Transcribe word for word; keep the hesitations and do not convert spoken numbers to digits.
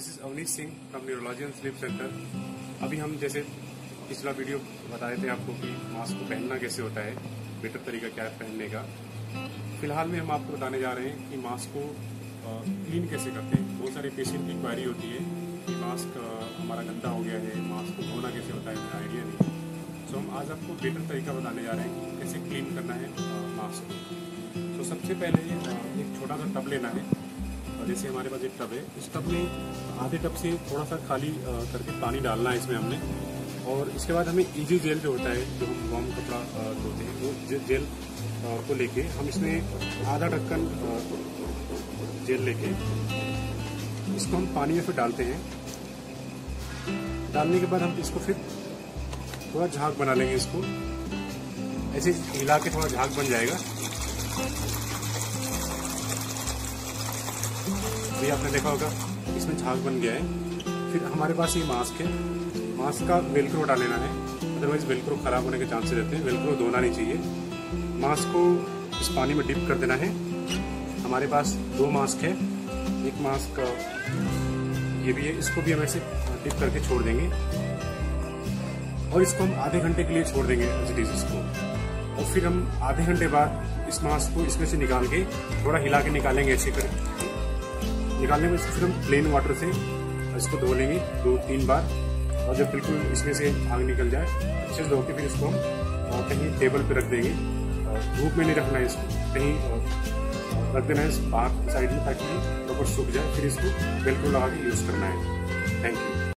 This is Awanish Singh from neurology and sleep centre. अभी हम जैसे पिछला वीडियो बताए थे आपको कि मास्क को पहनना कैसे होता है, बेटर तरीका क्या है पहनने का। फिलहाल में हम आपको बताने जा रहे हैं कि मास्क को क्लीन कैसे करते हैं। बहुत सारे पेशेंट की क्वायरी होती है कि मास्क हमारा गंदा हो गया है, मास्क को धोना कैसे होता है, मेरा आइडिया नहीं। सो हम आज आपको बेटर तरीका बताने जा रहे हैं कैसे क्लीन करना है मास्क को। तो सबसे पहले एक छोटा सा टब लेना है, जैसे हमारे पास एक टब है, इस टब में आधे टब से थोड़ा सा खाली करके पानी डालना है इसमें हमने। और इसके बाद हमें इजी जेल जो होता है, जो हम वार्म कपड़ा धोते हैं, वो जेल को लेके हम इसमें आधा ढक्कन जेल लेके इसको हम पानी में फिर डालते हैं। डालने के बाद हम इसको फिर थोड़ा झाग बना लेंगे, इसको ऐसे हिला के थोड़ा झाग बन जाएगा। ये आपने देखा होगा इसमें झाग बन गया है। फिर हमारे पास ये मास्क है, मास्क का वेलक्रो डाल लेना है, अदरवाइज वेलक्रो खराब होने के चांसेस रहते हैं। वेलक्रो धोना नहीं चाहिए। मास्क को इस पानी में डिप कर देना है। हमारे पास दो मास्क है, एक मास्क ये भी है, इसको भी हम ऐसे डिप करके छोड़ देंगे और इसको हम आधे घंटे के लिए छोड़ देंगे एज इट इज इसको। और फिर हम आधे घंटे बाद इस मास्क को इसमें से निकाल के थोड़ा हिला के निकालेंगे, ऐसे कर निकालने में फिर हम प्लेन वाटर से इसको धो लेंगे दो तीन बार। और जब बिल्कुल इसमें से झाग निकल जाए अच्छे से धो के फिर इसको हम कहीं टेबल पे रख देंगे। धूप में नहीं रखना है इसको, कहीं रख देना है इस बाहर साइड में ताकि प्रॉपर सूख जाए। फिर इसको बिल्कुल लगा के यूज़ करना है। Thank you.